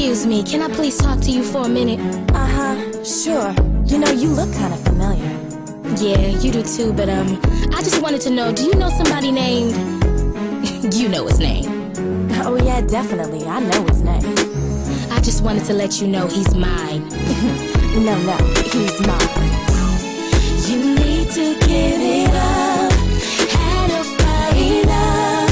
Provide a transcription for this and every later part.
Excuse me, can I please talk to you for a minute? Uh-huh, sure. You know, you look kind of familiar. Yeah, you do too, but I just wanted to know, do you know somebody named... You know his name. Oh yeah, definitely. I know his name. I just wanted to let you know he's mine. No, he's mine. You need to give it up. Had a fight up.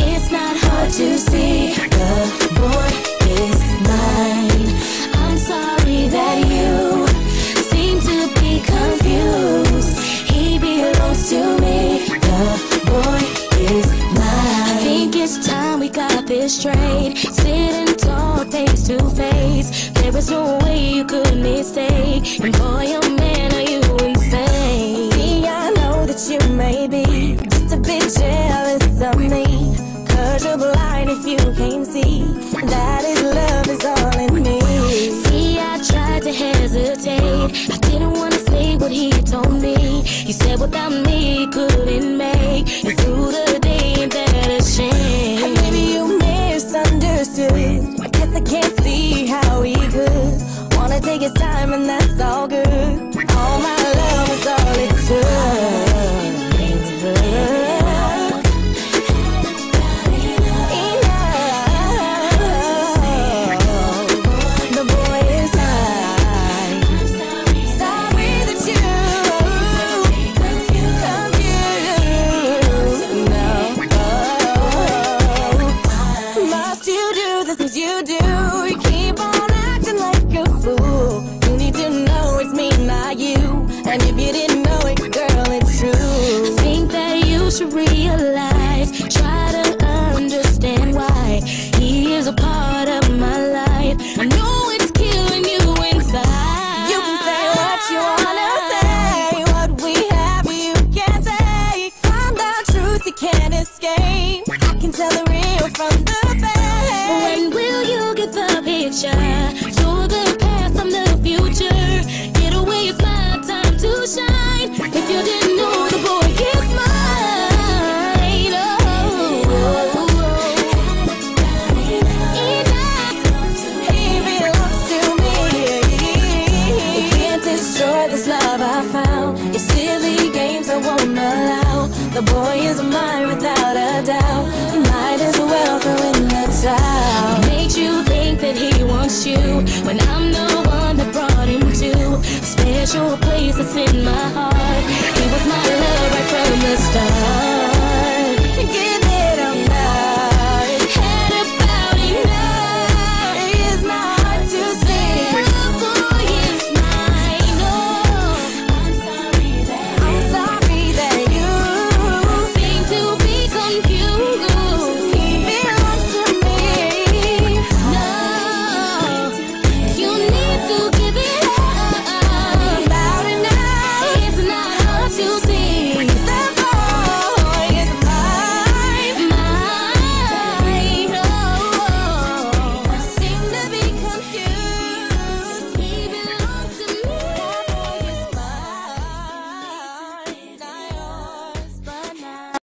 It's not hard to see. The boy is mine. I'm sorry that you seem to be confused. He belongs to me. The boy is mine. It's time we got this straight. Sitting tall, face to face. There is no way you could mistake. And boy, oh man, are you insane? See, I know that you may be just a bit jealous of me. Cause you're blind if you can't see that is love is all in me. See, I tried to hesitate. I didn't want to say what he told me. He said without me, he couldn't make it through the day and that a shame. I guess I can't see how he could. Wanna take his time and that's all good. All my love is all it took. The boy is mine. Sorry that you confused. No, must you do? You do, you keep on acting like a fool. You need to know it's me, not you. And if you didn't know it, girl, it's true. I think that you should realize, try to understand why he is a part of my life. I know it's killing you inside. You can say what you wanna say, what we have you can't take. From the truth you can't escape. I can tell the real from the fake. You're the past, I'm the future. Get away, it's my time to shine. If you didn't know, the boy is mine. Oh, he belongs to me. You can't destroy this love I found. Your silly games I won't allow. The boy is mine without a doubt. You might as well throw in the towel. That he wants you when I'm the one that brought him to a special place that's in my heart. He was my love.